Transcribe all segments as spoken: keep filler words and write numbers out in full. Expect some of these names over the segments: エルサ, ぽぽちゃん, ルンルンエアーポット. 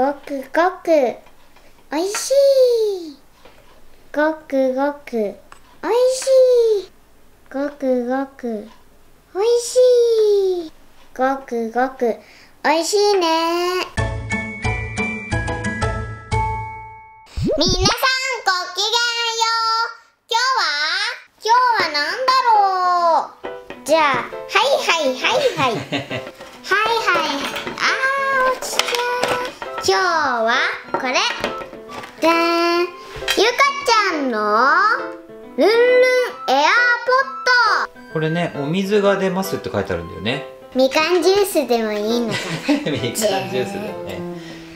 ごくごくおいしい。ごくごくおいしい。ごくごくおいしい。ごくごくおいしいね。みなさんごきげんよう。今日は今日はなんだろう。じゃあはいはいはいはいはいはい。今日はこれでーん。ゆかちゃんのルンルンエアーポット、これね、お水が出ますって書いてあるんだよね。みかんジュースでもいいのかなみかんジュースでも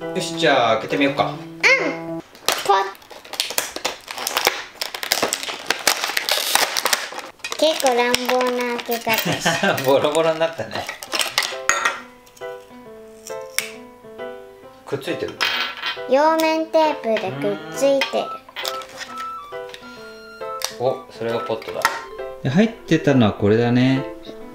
ね。よし、じゃあ開けてみようか。うん、ポッ結構乱暴な開け方しボロボロになったね。くっついてる。両面テープでくっついてる。お、それがポットだ。で、入ってたのはこれだね。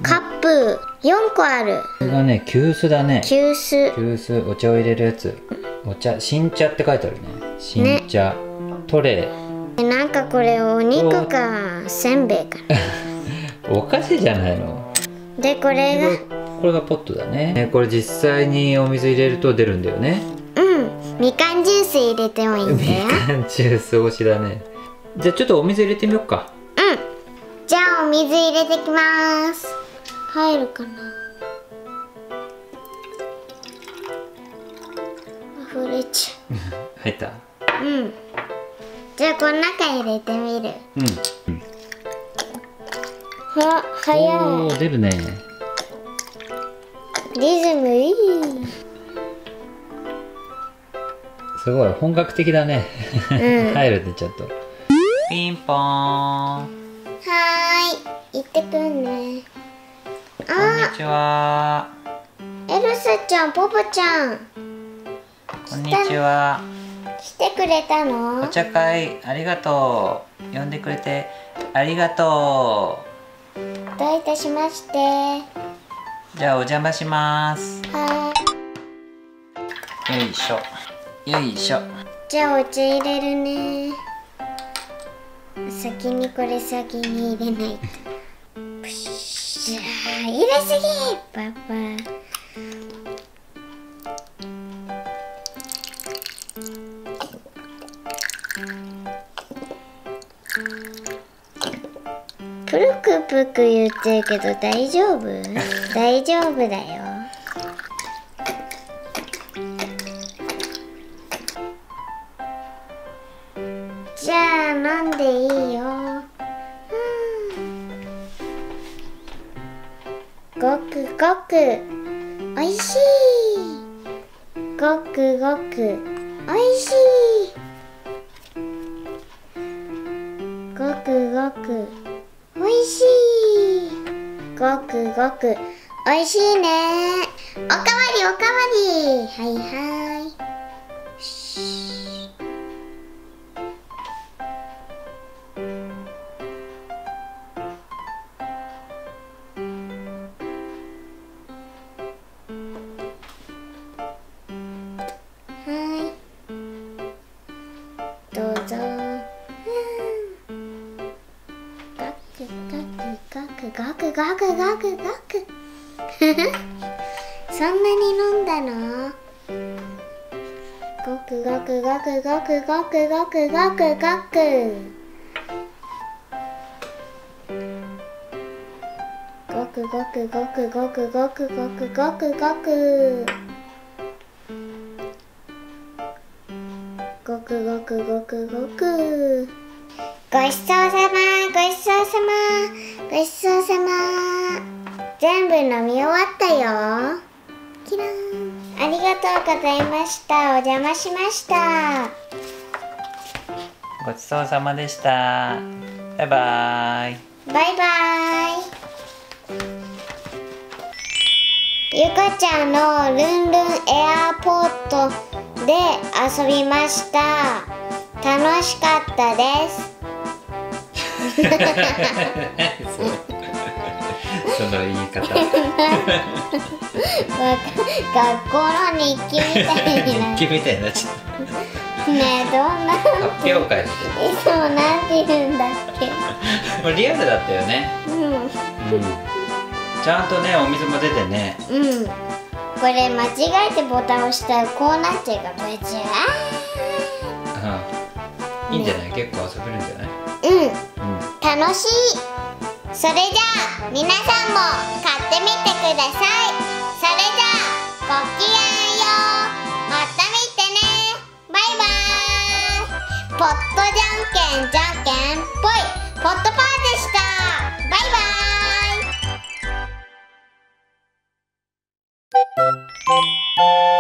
カップよんこある。これがね、急須だね。急須。急須、お茶を入れるやつ。お茶、新茶って書いてあるね。新茶、ね、トレイ。なんかこれお肉かせんべいかな。お菓子じゃないの。で、これが。これがポットだね。これ実際にお水入れると出るんだよね。うん、みかんジュース入れてもいいんだよ。みかんジュース推しだね。じゃあちょっとお水入れてみようか。うん。じゃあお水入れてきます。入るかな。溢れちゃう。入った。うん。じゃあこの中入れてみる。うん。うん、は、早い。出るね。リズムいい。すごい本格的だね。うん、入るねちょっと。ピンポーン。はーい、行ってくんね。こんにちは。エルサちゃん、ポポちゃん。こんにちは。来てくれたの？お茶会ありがとう。呼んでくれてありがとう。どういたしまして。じゃあお邪魔します。はい。よいしょ。よいしょ。じゃあお茶入れるね。先にこれ先に入れないと。プシャー、入れすぎー、パパ。プルクプク言ってるけど大丈夫？大丈夫だよ。じゃあ飲んでいいよ。うん、ごくごくおいしい。ごくごくおいしい。ごくごくおいしい。ごくごくおいしいね。おかわりおかわり。はいはいはい、どうぞ。ガクガクガクガクそんなに飲んだの？ガクガクガクガクガクガクガクガク。ガクガクガクガクガクガクガクガク。ガクガクガクガク。ごちそうさま、ごちそうさま。ごちそうさま。全部飲み終わったよ。キラン。ありがとうございました。お邪魔しました。ごちそうさまでした。バイバイ。バイバイ。ゆかちゃんのルンルンエアーポットで遊びました。楽しかったです。そだから言い方。学校の日記みたいになっちゃった。日記みたいになっちゃった。ねえ、どんな発表会してる。いつもなんて言うんだっけ。これリアルだったよね。うん。うん、ちゃんとね、お水も出てね。うん。これ間違えてボタン押したらこうなっちゃうから、これじゃあ。うん。いいんじゃない、結構遊べるんじゃない。うん。うん、楽しい。それじゃあ皆さんも買ってみてください。それじゃあごきげんよう。また見てね。バイバーイ。ポットじゃんけんじゃんけんぽいポットパーでした。バイバーイ。